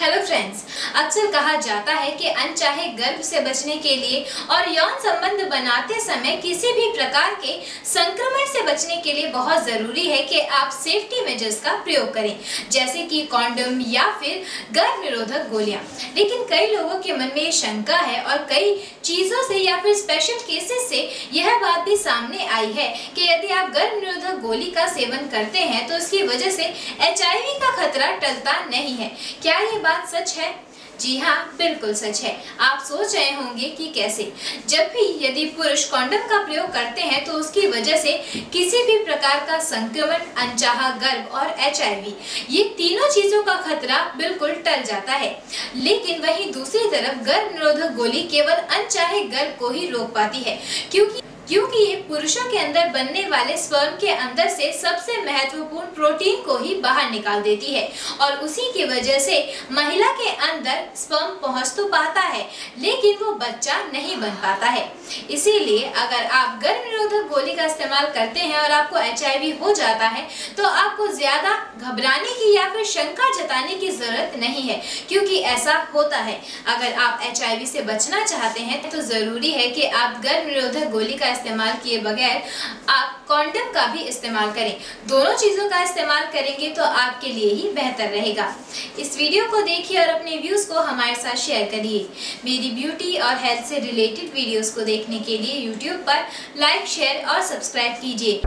Hello friends, अक्सर कहा जाता है कि अनचाहे गर्भ से बचने के लिए और यौन संबंध बनाते समय किसी भी प्रकार के संक्रमण से बचने के लिए बहुत ज़रूरी है कि आप सेफ्टी मेजर्स का प्रयोग करें, जैसे कि कॉन्डोम या फिर गर्भ निरोधक गोलियां। लेकिन कई लोगों के मन में शंका है और कई चीज़ों से या फिर स्पेशल केसेस से यह बात भी सामने आई है कि यदि आप गर्भ निरोधक गोली का सेवन करते हैं तो उसकी वजह से HIV का खतरा टलता नहीं है। क्या ये बात सच है? जी हाँ, बिल्कुल सच है। आप सोच रहे होंगे कि कैसे। जब भी यदि पुरुष कॉन्डम का प्रयोग करते हैं तो उसकी वजह से किसी भी प्रकार का संक्रमण, अनचाहा गर्भ और HIV, ये तीनों चीज़ों का खतरा बिल्कुल टल जाता है। लेकिन वहीं दूसरी तरफ गर्भ निरोधक गोली केवल अनचाहे गर्भ को ही रोक पाती है, क्योंकि ये पुरुषों के अंदर बनने वाले स्पर्म के अंदर से सबसे महत्वपूर्ण प्रोटीन को ही बाहर निकाल देती है और उसी की वजह से महिला के अंदर स्पर्म पहुंच तो पाता है लेकिन वो बच्चा नहीं बन पाता है। इसीलिए अगर आप गर्भ निरोधक गोली का इस्तेमाल करते हैं और आपको HIV हो जाता है तो आपको ज़्यादा घबराने की या फिर शंका जताने की ज़रूरत नहीं है, क्योंकि ऐसा होता है। अगर आप HIV से बचना चाहते हैं तो ज़रूरी है कि आप गर्भ निरोधक गोली का इस्तेमाल किए बगैर आप कॉन्डम का भी इस्तेमाल करें। दोनों चीज़ों का इस्तेमाल करेंगे तो आपके लिए ही बेहतर रहेगा। इस वीडियो को देखिए और अपने व्यूज़ को हमारे साथ शेयर करिए। मेरी ब्यूटी और हेल्थ से रिलेटेड वीडियोस को देखने के लिए यूट्यूब पर लाइक, शेयर और सब्सक्राइब कीजिए।